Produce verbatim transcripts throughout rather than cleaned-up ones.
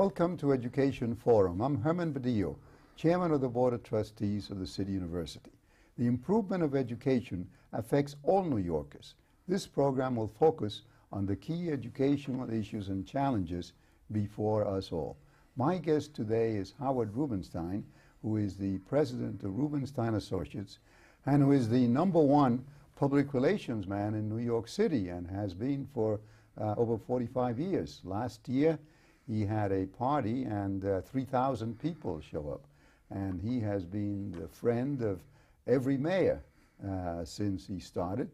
Welcome to Education Forum. I'm Herman Badillo, Chairman of the Board of Trustees of the City University. The improvement of education affects all New Yorkers. This program will focus on the key educational issues and challenges before us all. My guest today is Howard Rubenstein, who is the president of Rubenstein Associates and who is the number one public relations man in New York City and has been for uh, over forty-five years. Last year, he had a party and uh, three thousand people show up, and he has been the friend of every mayor uh, since he started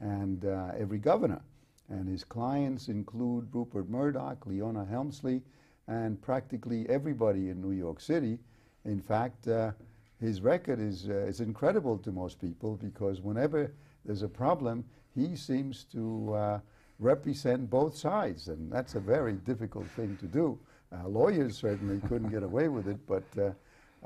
and uh, every governor. And his clients include Rupert Murdoch, Leona Helmsley, and practically everybody in New York City. In fact, uh, his record is, uh, is incredible to most people, because whenever there's a problem, he seems to uh, represent both sides, and that's a very difficult thing to do. Uh, lawyers certainly couldn't get away with it, but uh,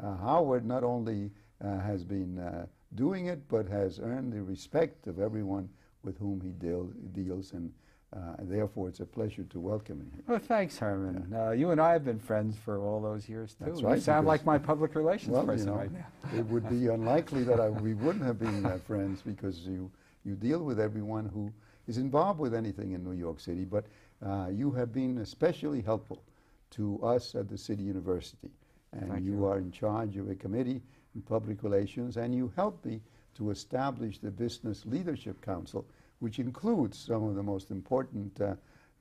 uh, Howard not only uh, has been uh, doing it, but has earned the respect of everyone with whom he deal, deals, and uh, therefore it's a pleasure to welcome him. Well, thanks, Herman. Yeah. Uh, you and I have been friends for all those years, too. That's right, you sound like my public relations well, person you know, right now. It would be unlikely that I, we wouldn't have been uh, friends, because you, you deal with everyone who is involved with anything in New York City, but uh, you have been especially helpful to us at the City University. And Thank you, you are in charge of a committee in public relations, and you helped me to establish the Business Leadership Council, which includes some of the most important uh,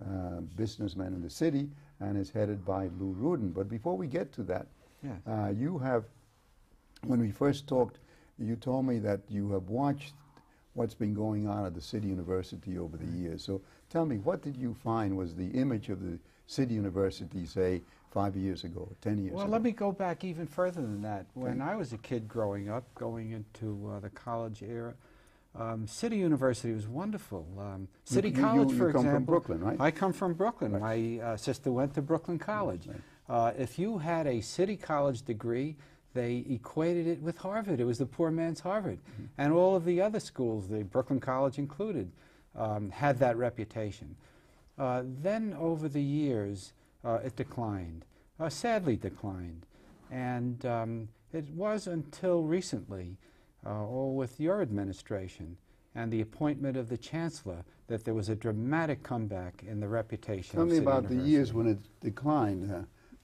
uh, businessmen in the city, and is headed by Lou Rudin. But before we get to that, yes. uh, you have, when we first talked, you told me that you have watched what's been going on at the City University over the years. So tell me, what did you find was the image of the City University, say, five years ago, ten years well, ago? Well, let me go back even further than that. When I was a kid growing up, going into uh, the college era, um, City University was wonderful. Um, City you, you, College, you, you for example. You come from Brooklyn, right? I come from Brooklyn. Right. My uh, sister went to Brooklyn College. Right. Uh, if you had a City College degree, they equated it with Harvard. It was the poor man's Harvard. Mm-hmm. And all of the other schools, the Brooklyn College included, um, had that reputation. Uh, then over the years, uh, it declined, uh, sadly declined. And um, it was until recently, uh, or with your administration and the appointment of the chancellor, that there was a dramatic comeback in the reputation of City University. Tell me about the years when it declined, uh,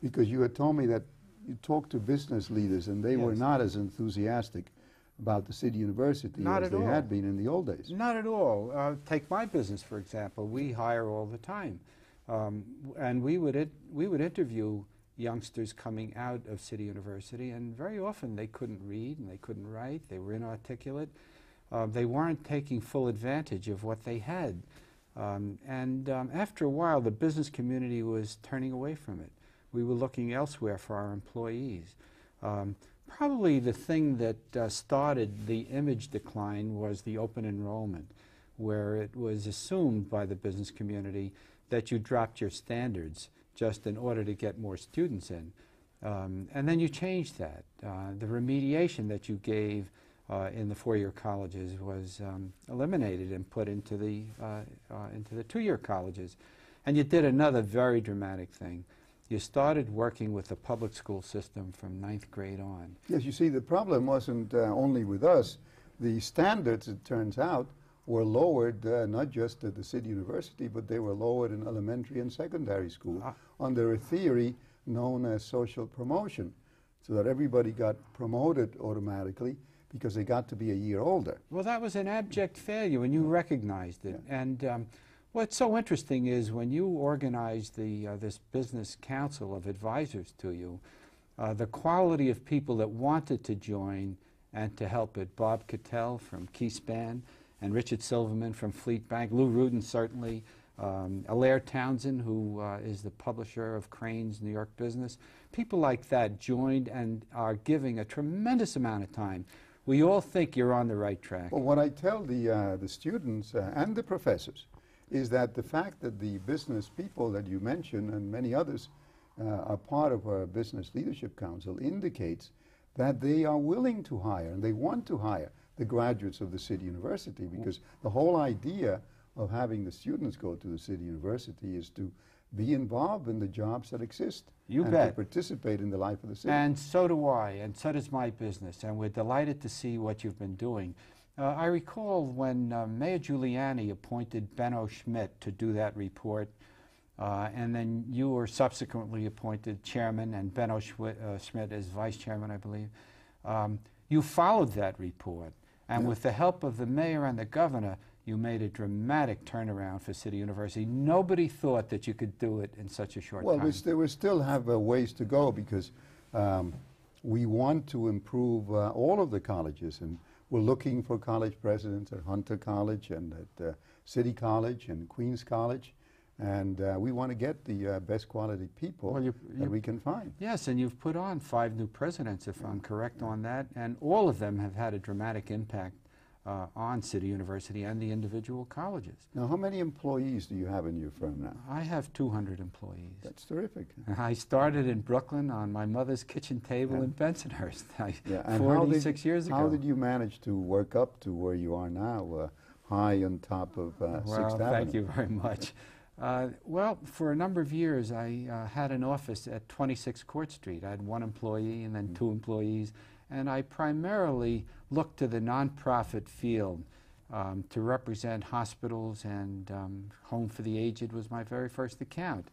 because you had told me that you talked to business leaders, and they yes. were not as enthusiastic about the City University not as they all. had been in the old days. Not at all. Uh, take my business, for example. We hire all the time. Um, and we would, it, we would interview youngsters coming out of City University, and very often they couldn't read and they couldn't write. They were inarticulate. Uh, they weren't taking full advantage of what they had. Um, and um, after a while, the business community was turning away from it. We were looking elsewhere for our employees. Um, probably the thing that uh, started the image decline was the open enrollment, where it was assumed by the business community that you dropped your standards just in order to get more students in. Um, and then you changed that. Uh, the remediation that you gave uh, in the four-year colleges was um, eliminated and put into the, uh, uh, into the two-year colleges. And you did another very dramatic thing. You started working with the public school system from ninth grade on. Yes, you see, the problem wasn't uh, only with us. The standards, it turns out, were lowered uh, not just at the City University, but they were lowered in elementary and secondary school ah. under a theory known as social promotion, so that everybody got promoted automatically because they got to be a year older. Well, that was an abject failure, and you recognized it. Yeah. And. Um, What's so interesting is when you organized the, uh, this business council of advisors to you, uh, the quality of people that wanted to join and to help it, Bob Cattell from Keyspan, and Richard Silverman from Fleet Bank, Lou Rudin certainly, um, Allaire Townsend, who uh, is the publisher of Crain's New York Business. People like that joined and are giving a tremendous amount of time. We all think you're on the right track. Well, what I tell the, uh, the students uh, and the professors is that the fact that the business people that you mentioned and many others uh, are part of our Business Leadership Council indicates that they are willing to hire and they want to hire the graduates of the City University, because the whole idea of having the students go to the City University is to be involved in the jobs that exist. You and bet. To participate in the life of the city. And so do I, and so does my business, and we're delighted to see what you've been doing. Uh, I recall when uh, Mayor Giuliani appointed Benno Schmidt to do that report, uh, and then you were subsequently appointed chairman, and Benno Schmidt, uh, Schmidt as vice chairman, I believe. Um, you followed that report, and yeah. with the help of the mayor and the governor, you made a dramatic turnaround for City University. Nobody thought that you could do it in such a short well, time. Well, we, st we still have uh, ways to go, because um, we want to improve uh, all of the colleges, and we're looking for college presidents at Hunter College and at uh, City College and Queens College, and uh, we want to get the uh, best quality people well, you, you, that we can find. Yes, and you've put on five new presidents, if yeah. I'm correct yeah. on that, and all of them have had a dramatic impact Uh, on City University and the individual colleges. Now, how many employees do you have in your firm now? I have two hundred employees. That's terrific. I started in Brooklyn on my mother's kitchen table and in Bensonhurst yeah. forty-six years ago. How did you manage to work up to where you are now, uh, high on top of uh, well, sixth Avenue? Well, thank you very much. Uh, well, for a number of years, I uh, had an office at twenty-six Court Street. I had one employee and then mm-hmm. two employees. And I primarily look to the nonprofit field um, to represent hospitals, and um, Home for the Aged was my very first account.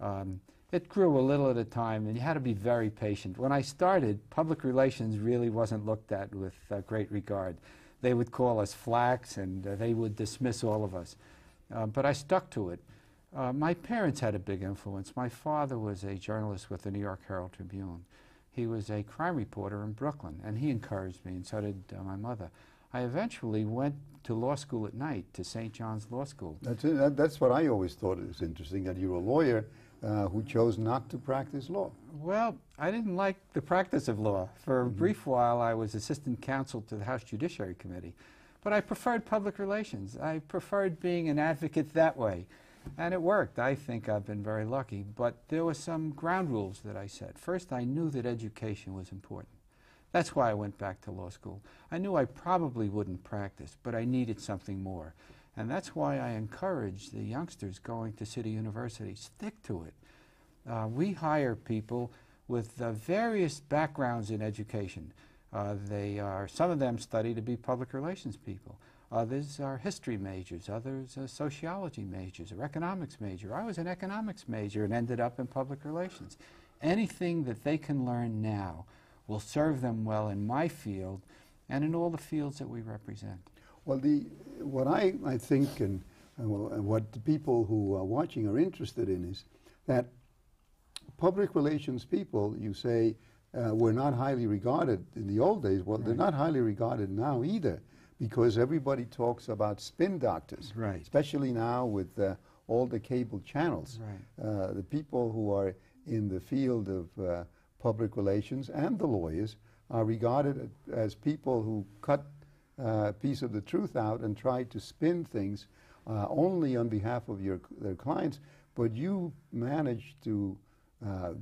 Um, it grew a little at a time, and you had to be very patient. When I started, public relations really wasn't looked at with uh, great regard. They would call us flacks, and uh, they would dismiss all of us. Uh, but I stuck to it. Uh, my parents had a big influence. My father was a journalist with the New York Herald Tribune. He was a crime reporter in Brooklyn, and he encouraged me, and so did uh, my mother. I eventually went to law school at night, to Saint John's Law School. That's, it. That, that's what I always thought was interesting, that you were a lawyer uh, who chose not to practice law. Well, I didn't like the practice of law. For a mm-hmm. brief while, I was assistant counsel to the House Judiciary Committee. But I preferred public relations. I preferred being an advocate that way. And it worked. I think I've been very lucky. But there were some ground rules that I set. First, I knew that education was important. That's why I went back to law school. I knew I probably wouldn't practice, but I needed something more. And that's why I encourage the youngsters going to City University, stick to it. Uh, we hire people with uh, various backgrounds in education. Uh, they are, some of them study to be public relations people. Others are history majors, others are sociology majors, or economics major. I was an economics major and ended up in public relations. Anything that they can learn now will serve them well in my field and in all the fields that we represent. Well, the, what I, I think and, and what the people who are watching are interested in is that public relations people, you say, uh, were not highly regarded in the old days. Well, right. They're not highly regarded now either, because everybody talks about spin doctors, right. especially now with uh, all the cable channels. Right. Uh, the people who are in the field of uh, public relations and the lawyers are regarded as people who cut uh, a piece of the truth out and try to spin things uh, only on behalf of your, their clients. But you managed to uh,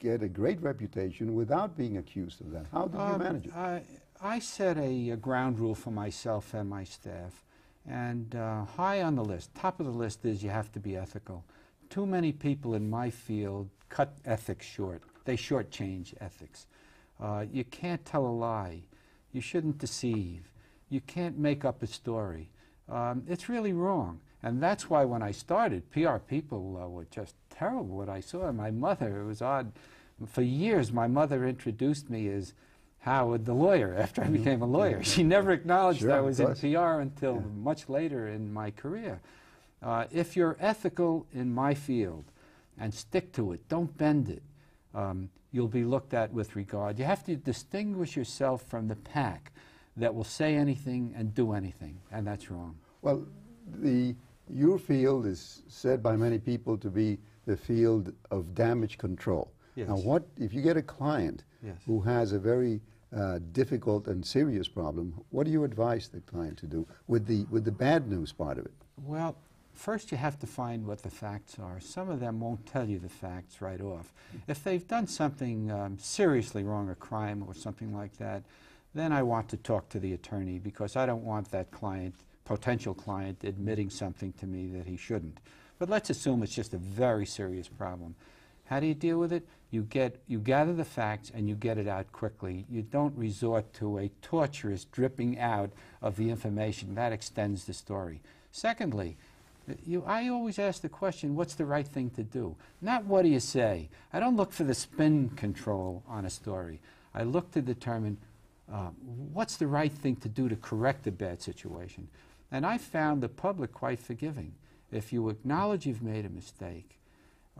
get a great reputation without being accused of that. How did um, you manage it? I I set a, a ground rule for myself and my staff, and uh, high on the list, top of the list is you have to be ethical. Too many people in my field cut ethics short. They shortchange ethics. Uh, you can't tell a lie. You shouldn't deceive. You can't make up a story. Um, it's really wrong. And that's why when I started, P R people uh, were just terrible at what I saw. My mother, it was odd. For years, my mother introduced me as Howard the lawyer, after I became a lawyer. She never acknowledged sure, I was in P R until yeah. much later in my career. Uh, if you're ethical in my field and stick to it, don't bend it, um, you'll be looked at with regard. You have to distinguish yourself from the pack that will say anything and do anything, and that's wrong. Well, the, your field is said by many people to be the field of damage control. Yes. Now, what if you get a client yes. who has a very uh, difficult and serious problem? What do you advise the client to do with the with the bad news part of it? Well, first you have to find what the facts are. Some of them won't tell you the facts right off. If they've done something um, seriously wrong, a crime or something like that, then I want to talk to the attorney, because I don't want that client, potential client, admitting something to me that he shouldn't. But let's assume it's just a very serious problem. How do you deal with it? You get, you gather the facts and you get it out quickly. You don't resort to a torturous dripping out of the information. That extends the story. Secondly, you, I always ask the question, what's the right thing to do? Not what do you say. I don't look for the spin control on a story. I look to determine uh, what's the right thing to do to correct a bad situation. And I found the public quite forgiving. If you acknowledge you've made a mistake,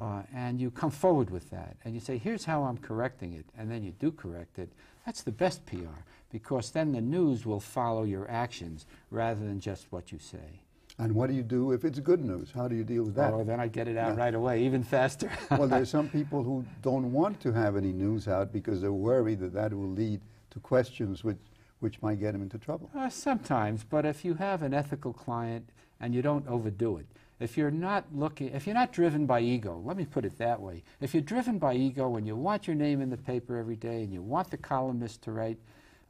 Uh, and you come forward with that, and you say, here's how I'm correcting it, and then you do correct it, that's the best P R, because then the news will follow your actions rather than just what you say. And what do you do if it's good news? How do you deal with that? Oh, then I get it out yeah. right away, even faster. Well, there are some people who don't want to have any news out because they're worried that that will lead to questions which, which might get them into trouble. Uh, sometimes, but if you have an ethical client and you don't overdo it, if you're not looking, if you're not driven by ego, let me put it that way. If you're driven by ego and you want your name in the paper every day and you want the columnist to write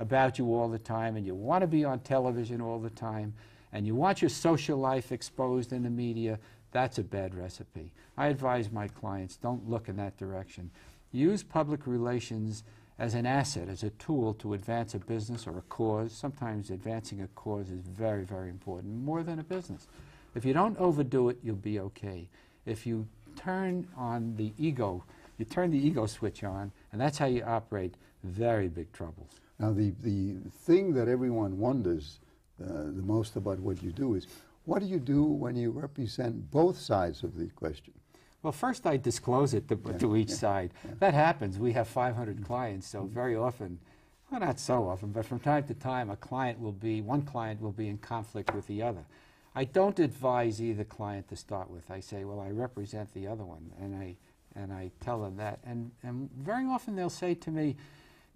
about you all the time and you want to be on television all the time and you want your social life exposed in the media, that's a bad recipe. I advise my clients, don't look in that direction. Use public relations as an asset, as a tool to advance a business or a cause. Sometimes advancing a cause is very, very important, more than a business. If you don't overdo it, you'll be okay. If you turn on the ego, you turn the ego switch on, and that's how you operate, very big troubles. Now, the, the thing that everyone wonders uh, the most about what you do is, what do you do when you represent both sides of the question? Well, first I disclose it to, yeah, to each yeah, side. Yeah. That happens. We have five hundred clients, so very often, well, not so often, but from time to time, a client will be, one client will be in conflict with the other. I don't advise either client to start with. I say, well, I represent the other one, and I, and I tell them that. And, and very often they'll say to me,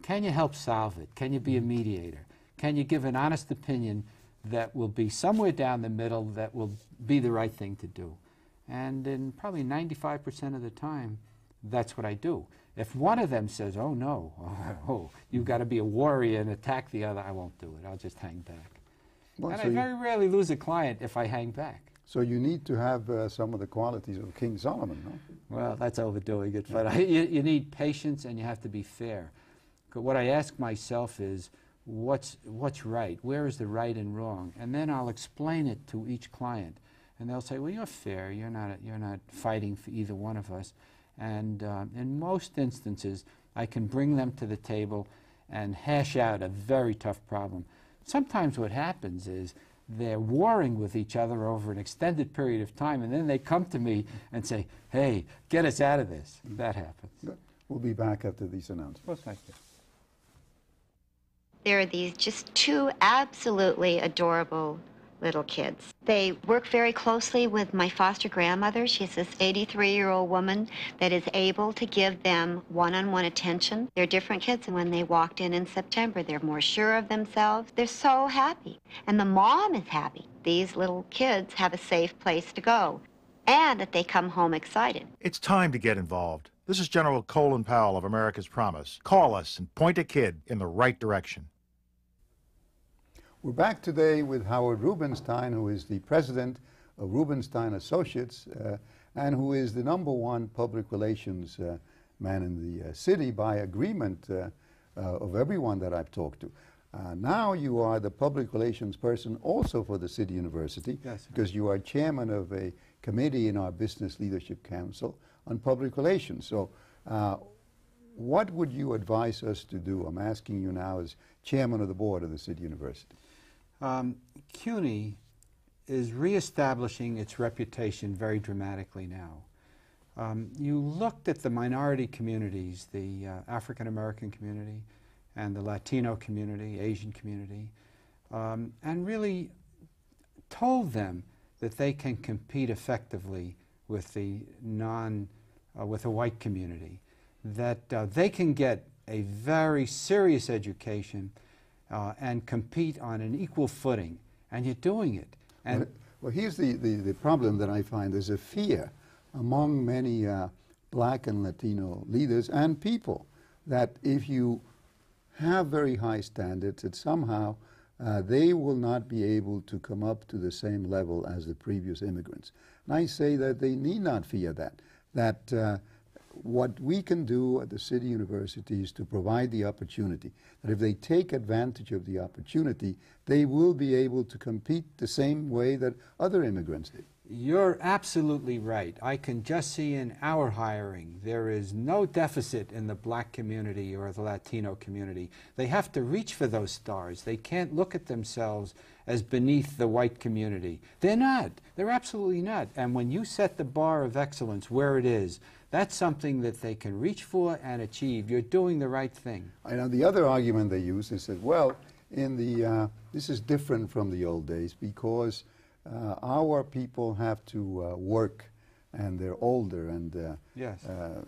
can you help solve it? Can you be a mediator? Can you give an honest opinion that will be somewhere down the middle that will be the right thing to do? And in probably ninety-five percent of the time, that's what I do. If one of them says, oh, no, oh, oh you've got to be a warrior and attack the other, I won't do it. I'll just hang back. Well, and so I very rarely lose a client if I hang back. So you need to have uh, some of the qualities of King Solomon, no? Well, that's overdoing it, but I, you, you need patience and you have to be fair. What I ask myself is, what's, what's right? Where is the right and wrong? And then I'll explain it to each client. And they'll say, well, you're fair. You're not, you're not fighting for either one of us. And um, in most instances, I can bring them to the table and hash out a very tough problem. Sometimes what happens is they're warring with each other over an extended period of time, and then they come to me and say, hey, get us out of this. That happens. Good. We'll be back after these announcements. Well, thank you. There are these just two absolutely adorable little kids. They work very closely with my foster grandmother. She's this eighty-three-year-old woman that is able to give them one-on-one attention. They're different kids, and when they walked in in September, they're more sure of themselves. They're so happy, and the mom is happy. These little kids have a safe place to go, and that they come home excited. It's time to get involved. This is General Colin Powell of America's Promise. Call us and point a kid in the right direction. We're back today with Howard Rubenstein, who is the president of Rubenstein Associates uh, and who is the number one public relations uh, man in the uh, city by agreement uh, uh, of everyone that I've talked to. Uh, now you are the public relations person also for the City University, yes, because you are chairman of a committee in our Business Leadership Council on public relations. So uh, what would you advise us to do? I'm asking you now as chairman of the board of the City University. Um, CUNY is reestablishing its reputation very dramatically now. Um, you looked at the minority communities, the uh, African-American community and the Latino community, Asian community, um, and really told them that they can compete effectively with the non, uh, with the white community, that uh, they can get a very serious education Uh, and compete on an equal footing, and you're doing it. And well, well here's the, the, the problem that I find. There's a fear among many uh, black and Latino leaders and people that if you have very high standards, that somehow uh, they will not be able to come up to the same level as the previous immigrants. And I say that they need not fear that, that uh, what we can do at the city universities to provide the opportunity, that if they take advantage of the opportunity, they will be able to compete the same way that other immigrants did. You're absolutely right. I can just see in our hiring, there is no deficit in the black community or the Latino community. They have to reach for those stars. They can't look at themselves as beneath the white community. They're not. They're absolutely not. And when you set the bar of excellence where it is, that's something that they can reach for and achieve. You're doing the right thing. I know the other argument they use is that, well, in the uh, this is different from the old days because uh, our people have to uh, work and they're older and uh, yes. uh,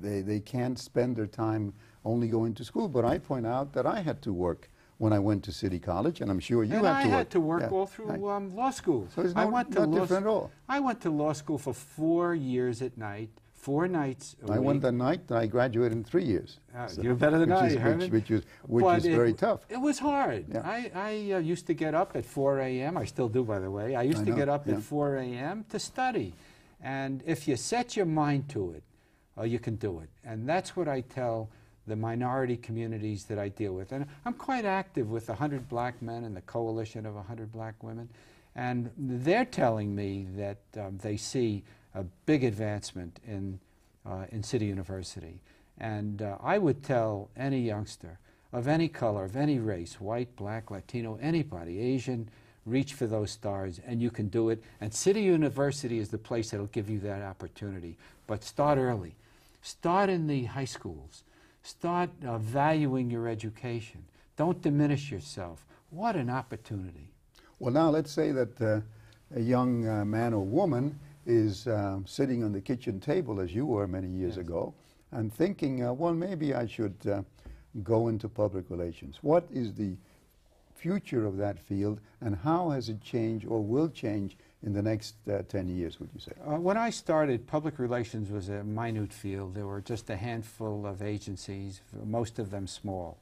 they, they can't spend their time only going to school. But I point out that I had to work when I went to City College, and I'm sure you and had I to work. I had to work yeah. all through um, law school. So it's not, I went to not law different at all. I went to law school for four years at night. Four nights a I week. went the night that I graduated in three years. Uh, so, you're better than I, Herman. Which is, which is it, very tough. It was hard. Yeah. I, I uh, used to get up at four A M I still do, by the way. I used I to know, get up yeah. at four A M to study. And if you set your mind to it, uh, you can do it. And that's what I tell the minority communities that I deal with. And I'm quite active with one hundred black men and the coalition of one hundred black women. And they're telling me that um, they see a big advancement in, uh, in City University. And uh, I would tell any youngster of any color, of any race, white, black, Latino, anybody, Asian, reach for those stars and you can do it. And City University is the place that'll give you that opportunity. But start early. Start in the high schools. Start uh, valuing your education. Don't diminish yourself. What an opportunity. Well, now let's say that uh, a young uh, man or woman is uh, sitting on the kitchen table, as you were many years yes. ago, and thinking, uh, well, maybe I should uh, go into public relations. What is the future of that field, and how has it changed or will change in the next uh, ten years, would you say? Uh, when I started, public relations was a minute field. There were just a handful of agencies, most of them small.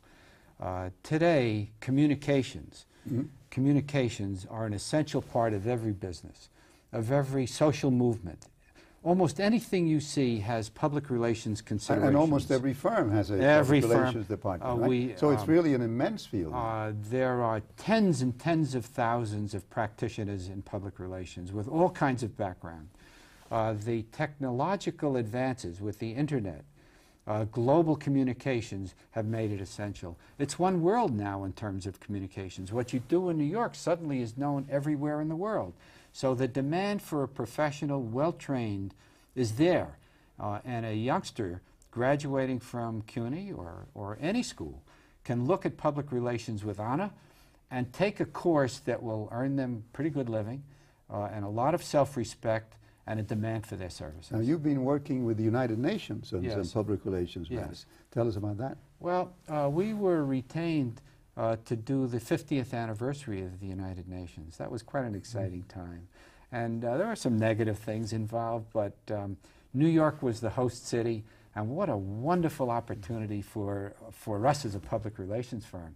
Uh, today, communications. Mm-hmm. Communications are an essential part of every business, of every social movement. Almost anything you see has public relations considerations. And, and almost every firm has a every public relations firm, department, uh, right? we, So um, it's really an immense field. Uh, there are tens and tens of thousands of practitioners in public relations with all kinds of background. Uh, the technological advances with the internet, uh, global communications have made it essential. It's one world now in terms of communications. What you do in New York suddenly is known everywhere in the world. So the demand for a professional, well-trained, is there. Uh, and a youngster graduating from CUNY or, or any school can look at public relations with honor and take a course that will earn them pretty good living uh, and a lot of self-respect and a demand for their services. Now, you've been working with the United Nations on yes. some public relations matters. Yes. Tell us about that. Well, uh, we were retained Uh, to do the fiftieth anniversary of the United Nations. That was quite an exciting time. And uh, there are some negative things involved, but um, New York was the host city, and what a wonderful opportunity for, for us as a public relations firm.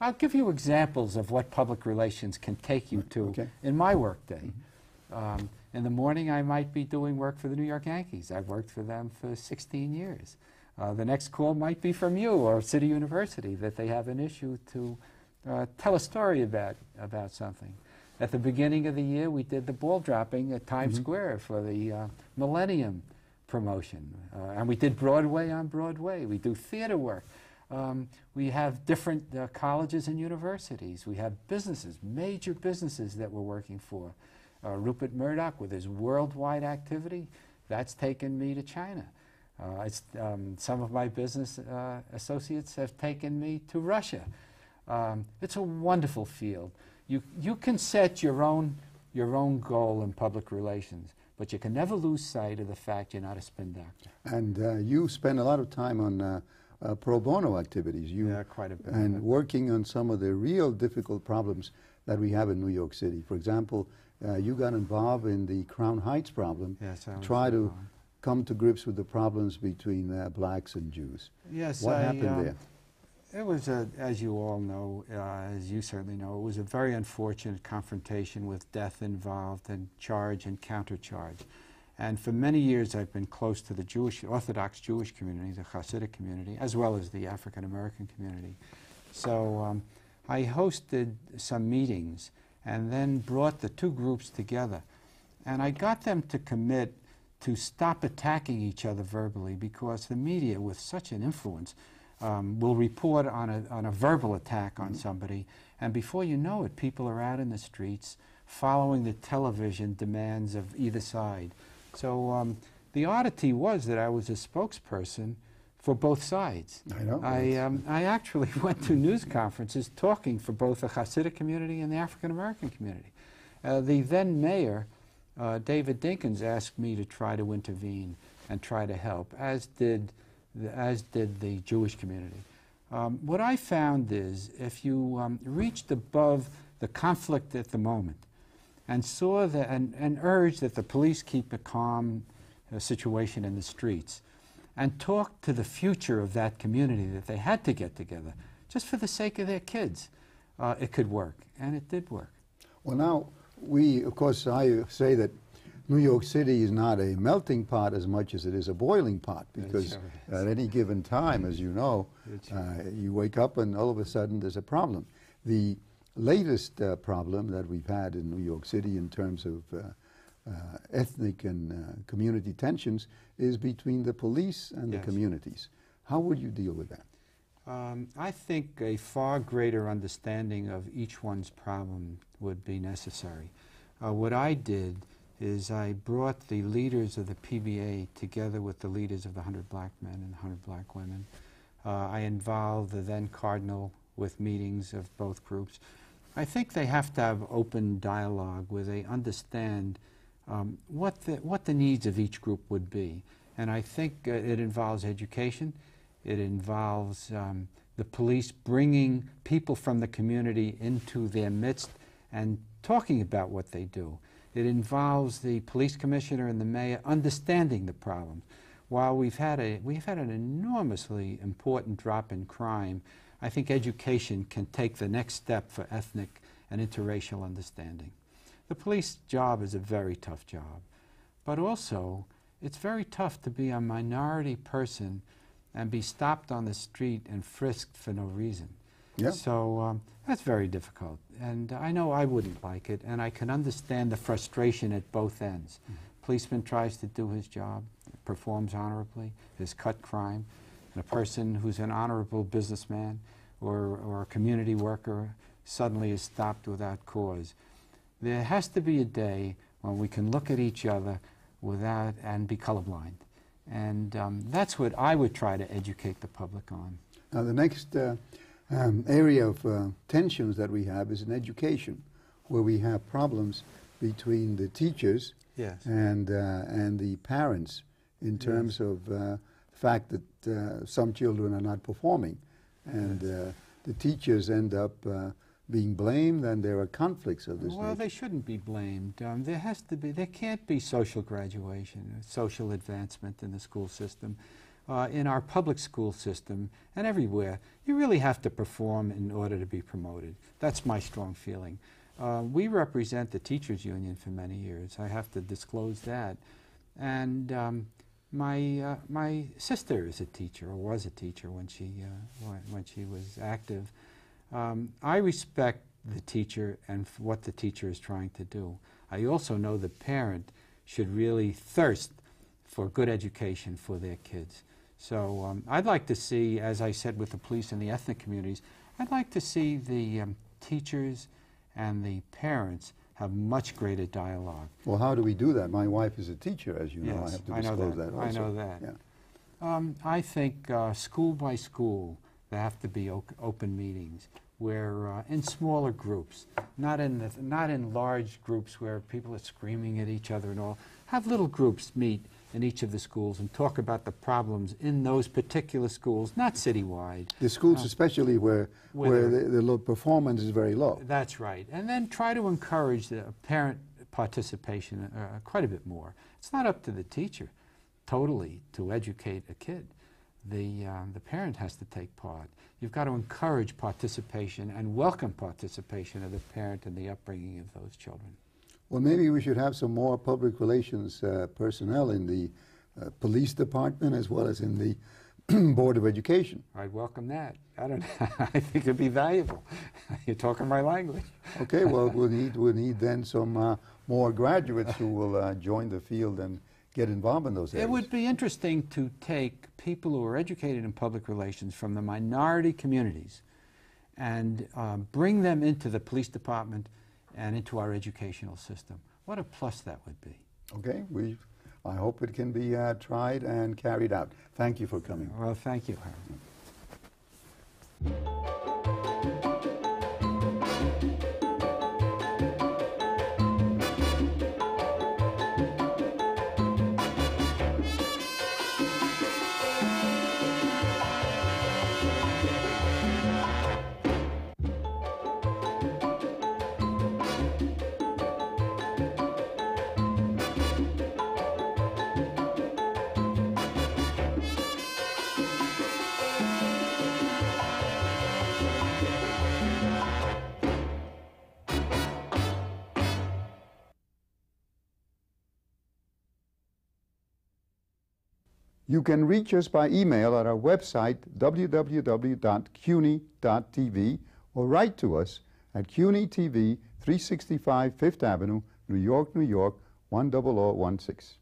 I'll give you examples of what public relations can take you to okay. in my workday. Mm-hmm. um, in the morning, I might be doing work for the New York Yankees. I've worked for them for sixteen years. Uh, the next call might be from you or City University that they have an issue to uh, tell a story about, about something. At the beginning of the year, we did the ball dropping at Times mm-hmm. Square for the uh, Millennium promotion. Uh, and we did Broadway on Broadway. We do theater work. Um, we have different uh, colleges and universities. We have businesses, major businesses that we're working for. Uh, Rupert Murdoch with his worldwide activity, that's taken me to China. Uh, it's, um, some of my business uh, associates have taken me to Russia. Um, it's a wonderful field. You, you can set your own, your own goal in public relations, but you can never lose sight of the fact you're not a spin doctor. And uh, you spend a lot of time on uh, uh, pro bono activities. You yeah, quite a bit. And working on some of the real difficult problems that we have in New York City. For example, uh, you got involved in the Crown Heights problem. Yes, I was try to. come to grips with the problems between uh, blacks and Jews. Yes, what I, happened uh, there? It was, a, as you all know, uh, as you certainly know, it was a very unfortunate confrontation with death involved and charge and countercharge. And for many years, I've been close to the Jewish, Orthodox Jewish community, the Hasidic community, as well as the African American community. So um, I hosted some meetings and then brought the two groups together. And I got them to commit to stop attacking each other verbally, because the media, with such an influence, Um, will report on a, on a verbal attack on somebody, and before you know it, people are out in the streets following the television demands of either side. So um, the oddity was that I was a spokesperson for both sides. I know. I, um, I actually went to news conferences talking for both the Hasidic community and the African American community. Uh, the then mayor, uh, David Dinkins, asked me to try to intervene and try to help, as did The, as did the Jewish community. Um, what I found is, if you um, reached above the conflict at the moment and saw the, and, and urged that the police keep a calm uh, situation in the streets, and talked to the future of that community, that they had to get together just for the sake of their kids, uh, it could work, and it did work. Well, now, we, of course, I say that New York City is not a melting pot as much as it is a boiling pot, because sure at any given time, as you know, sure uh, you wake up and all of a sudden there's a problem. The latest uh, problem that we've had in New York City in terms of uh, uh, ethnic and uh, community tensions is between the police and yes. the communities. How would you deal with that? Um, I think a far greater understanding of each one's problem would be necessary. Uh, what I did is I brought the leaders of the P B A together with the leaders of the one hundred black men and one hundred black women. Uh, I involved the then Cardinal with meetings of both groups. I think they have to have open dialogue where they understand um, what, the, what the needs of each group would be. And I think uh, it involves education. It involves um, the police bringing people from the community into their midst and talking about what they do. It involves the police commissioner and the mayor understanding the problem. While we've had, a, we've had an enormously important drop in crime, I think education can take the next step for ethnic and interracial understanding. The police job is a very tough job, but also it's very tough to be a minority person and be stopped on the street and frisked for no reason. Yep. So um, that's very difficult, and I know I wouldn't like it, and I can understand the frustration at both ends. Mm-hmm. Policeman tries to do his job, performs honorably, has cut crime, and a person who's an honorable businessman or, or a community worker suddenly is stopped without cause. There has to be a day when we can look at each other without and be colorblind, and um, that's what I would try to educate the public on. Now the next uh Um, area of uh, tensions that we have is in education, where we have problems between the teachers yes. and, uh, and the parents in terms yes. of the uh, fact that uh, some children are not performing. And yes. uh, the teachers end up uh, being blamed, and there are conflicts of this well, nature. They shouldn't be blamed. Um, there has to be, there can't be social graduation, social advancement in the school system. Uh, in our public school system and everywhere, you really have to perform in order to be promoted. That's my strong feeling. Uh, we represent the teachers union for many years. I have to disclose that. And um, my, uh, my sister is a teacher, or was a teacher when she, uh, when she was active. Um, I respect the teacher and what the teacher is trying to do. I also know the parent should really thirst for good education for their kids. So um, I'd like to see, as I said with the police and the ethnic communities, I'd like to see the um, teachers and the parents have much greater dialogue. Well, how do we do that? My wife is a teacher, as you yes, know. I have to I disclose that. that also. I know that. Yeah. Um, I think uh, school by school, there have to be open meetings where uh, in smaller groups, not in, the th not in large groups where people are screaming at each other and all. Have little groups meet in each of the schools and talk about the problems in those particular schools, not citywide. The schools uh, especially where, where the, the low performance is very low. That's right. And then try to encourage the parent participation uh, quite a bit more. It's not up to the teacher totally to educate a kid. the, uh, the parent has to take part. You've got to encourage participation and welcome participation of the parent in the upbringing of those children. Well, maybe we should have some more public relations uh, personnel in the uh, police department as well as in the Board of Education. I'd welcome that. I don't know. I think it'd be valuable. You're talking my language. Okay, well, we'll need, we'll need then some uh, more graduates who will uh, join the field and get involved in those areas. It would be interesting to take people who are educated in public relations from the minority communities and um, bring them into the police department and into our educational system. What a plus that would be. Okay, we. I hope it can be uh, tried and carried out. Thank you for coming. Well, thank you, Howard. You can reach us by email at our website, w w w dot cuny dot t v, or write to us at C U N Y T V, three sixty-five Fifth Avenue, New York, New York, one double oh one six.